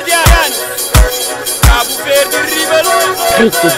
guardiano, Cabo Verde revelou. Cristo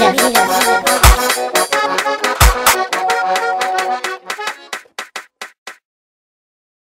Rick,